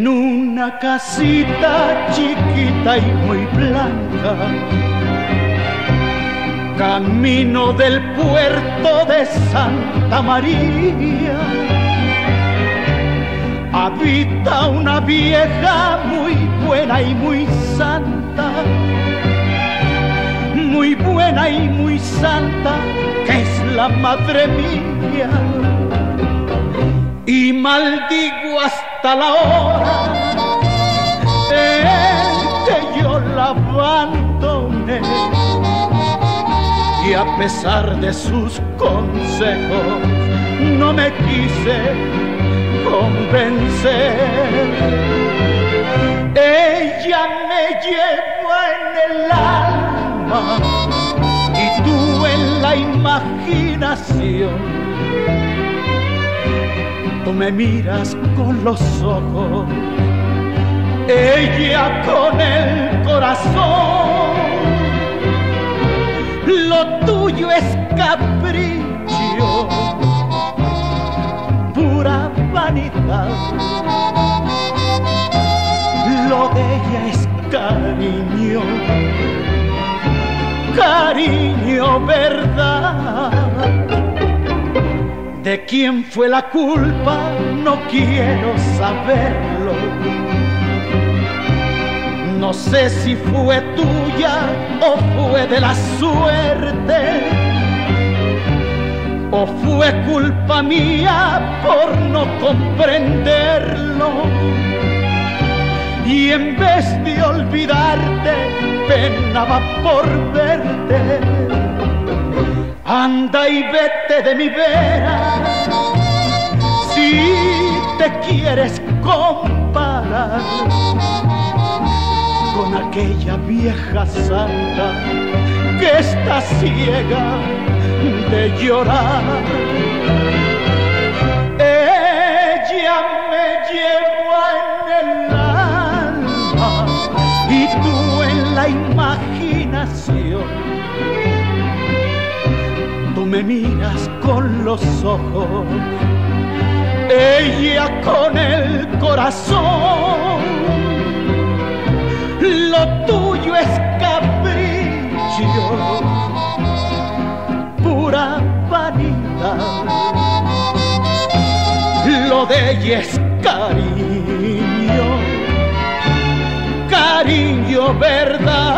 En una casita chiquita y muy blanca, camino del puerto de Santa María, habita una vieja muy buena y muy santa, muy buena y muy santa, que es la madre mía. Y maldigo hasta la hora en que yo la abandoné, y a pesar de sus consejos no me quise convencer. Ella me lleva en el alma y tú en la imaginación. Tú me miras con los ojos, ella con el corazón. Lo tuyo es capricho, pura vanidad. Lo de ella es cariño, cariño, verdad. ¿De quién fue la culpa? No quiero saberlo. No sé si fue tuya o fue de la suerte, o fue culpa mía por no comprenderlo. Y en vez de olvidarte, penaba por verte. Anda y vete de mi vera, si te quieres comparar con aquella vieja santa que está ciega de llorar. Ella me lleva en el alma y tú en la imaginación. Tú me miras con los ojos, ella con el corazón. Lo tuyo es capricho, pura vanidad. Lo de ella es cariño, cariño, verdad.